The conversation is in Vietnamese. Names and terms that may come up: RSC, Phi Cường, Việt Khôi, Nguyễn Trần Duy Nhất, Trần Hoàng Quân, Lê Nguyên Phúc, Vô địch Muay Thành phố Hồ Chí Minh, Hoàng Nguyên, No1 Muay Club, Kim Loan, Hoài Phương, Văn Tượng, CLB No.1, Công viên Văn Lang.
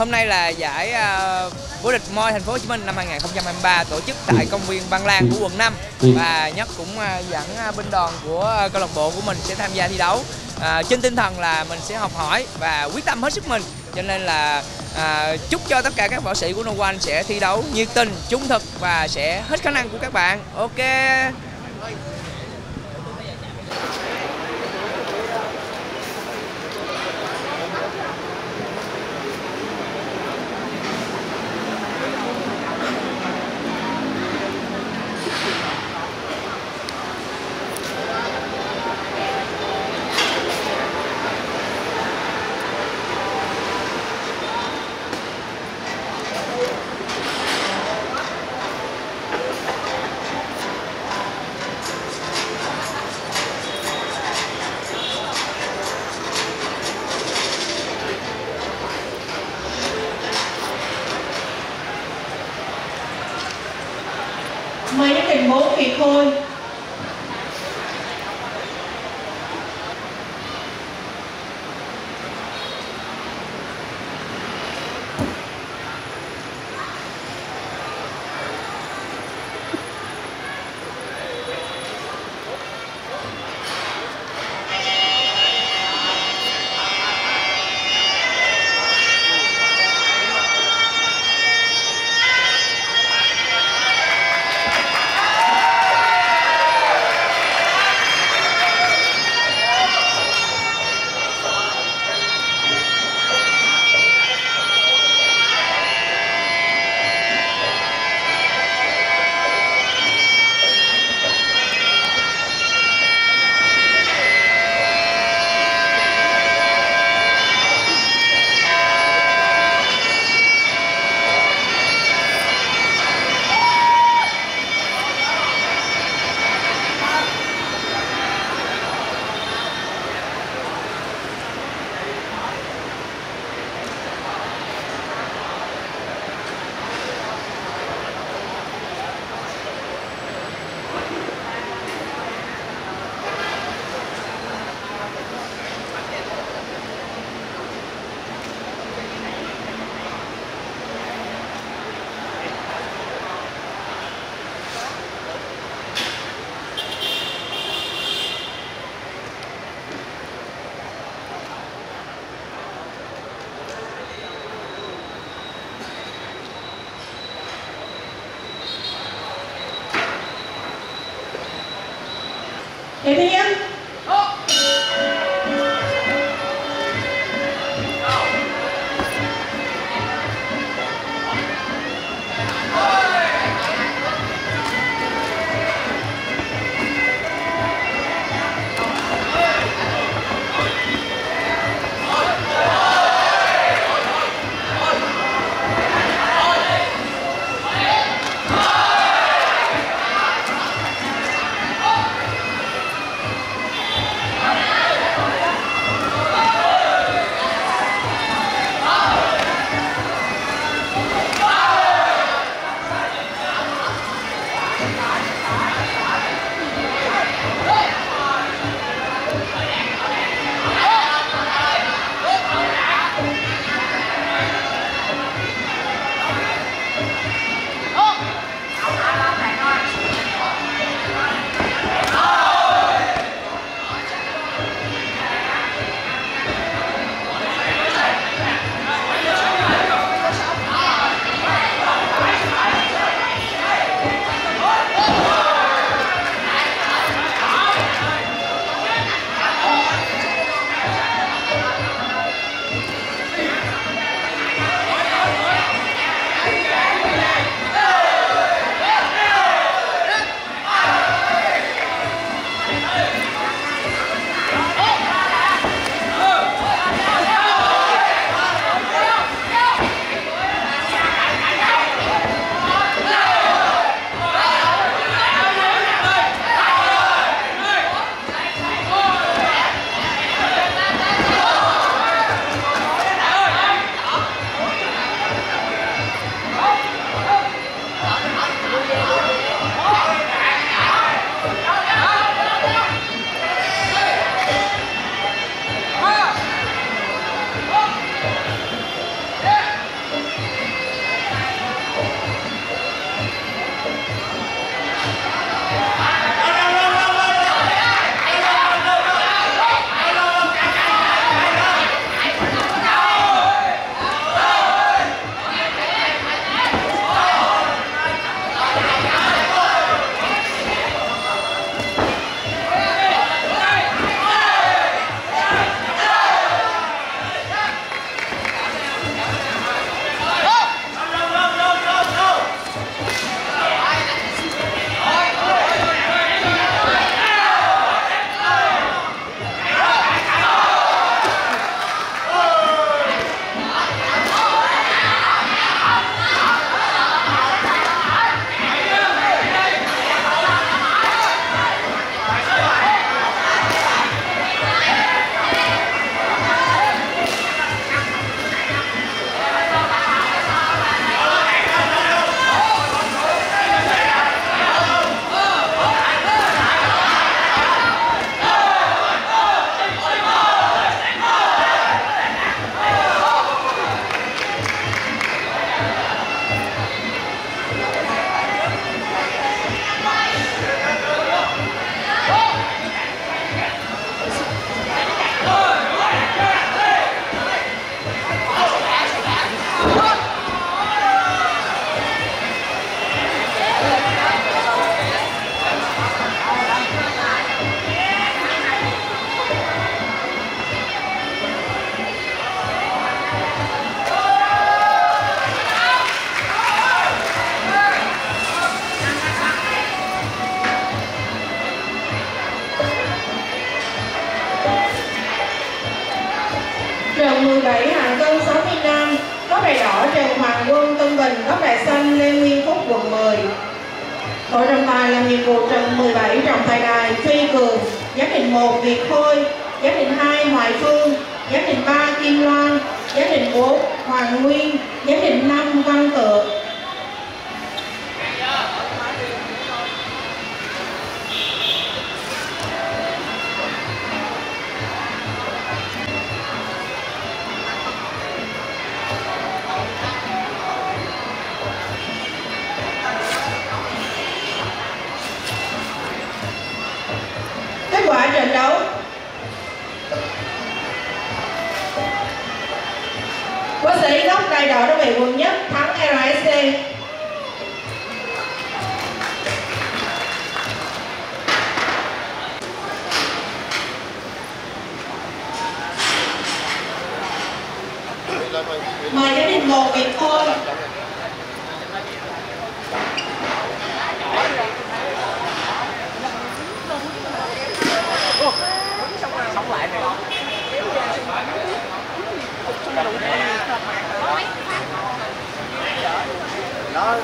Hôm nay là giải vô địch Muay Thành phố Hồ Chí Minh năm 2023 tổ chức tại công viên Văn Lang của quận 5, và Nhất cũng dẫn binh đoàn của câu lạc bộ của mình sẽ tham gia thi đấu. Trên tinh thần là mình sẽ học hỏi và quyết tâm hết sức mình, cho nên là chúc cho tất cả các võ sĩ của No.1 sẽ thi đấu nhiệt tình, trung thực và sẽ hết khả năng của các bạn. Ok. Mời đến thành phố Kỳ Khôi. gồm 17 hàng cân 60 nam, góc đài đỏ Trần Hoàng Quân Tân Bình, góc đài xanh Lê Nguyên Phúc quận 10. Đội trọng tài làm nhiệm vụ trận 17 trọng tài đài Phi Cường, giám định 1 Việt Khôi, giám định 2 Hoài Phương, giám định 3 Kim Loan, giám định 4 Hoàng Nguyên, giám định 5 Văn Tượng. Trận đấu võ sĩ góc đài đỏ đơn vị quận nhất thắng RSC. Mời giám định 1 Việt Khôi. Đó.